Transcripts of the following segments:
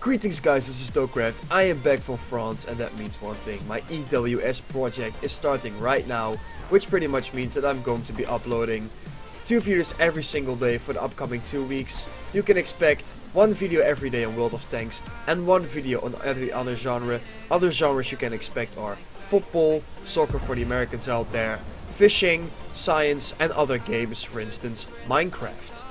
Greetings guys, this is Thocraft. I am back from France, and that means one thing. My EWS project is starting right now, which pretty much means that I'm going to be uploading 2 videos every single day for the upcoming 2 weeks. You can expect 1 video every day on World of Tanks and 1 video on every other genre. Other genres you can expect are football, soccer for the Americans out there, fishing, science and other games, for instance Minecraft.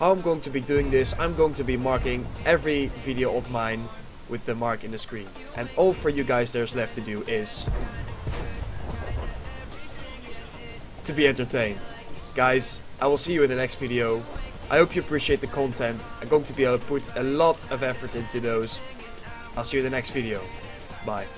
How I'm going to be doing this, I'm going to be marking every video of mine with the mark in the screen. And all for you guys there's left to do is to be entertained. Guys, I will see you in the next video. I hope you appreciate the content. I'm going to be able to put a lot of effort into those. I'll see you in the next video. Bye.